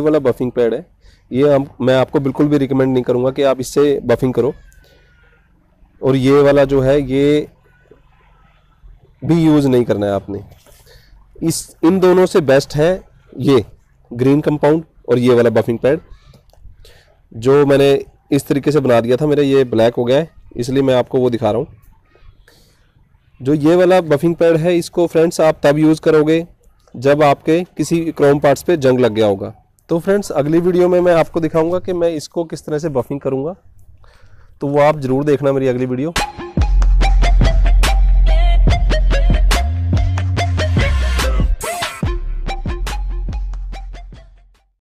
ये वाला buffing pad है, ये मैं आपको बिल्कुल भी रिकमेंड नहीं करूँगा कि आप इससे बफिंग करो। और ये वाला जो है ये भी यूज़ नहीं करना है आपने। इस इन दोनों से बेस्ट है ये ग्रीन कंपाउंड और ये वाला बफिंग पैड जो मैंने इस तरीके से बना दिया था। मेरा ये ब्लैक हो गया है इसलिए मैं आपको वो दिखा रहा हूँ। जो ये वाला बफिंग पैड है इसको फ्रेंड्स आप तब यूज़ करोगे जब आपके किसी क्रोम पार्ट्स पे जंग लग गया होगा। तो फ्रेंड्स अगली वीडियो में मैं आपको दिखाऊंगा कि मैं इसको किस तरह से बफिंग करूँगा, तो वो आप ज़रूर देखना मेरी अगली वीडियो।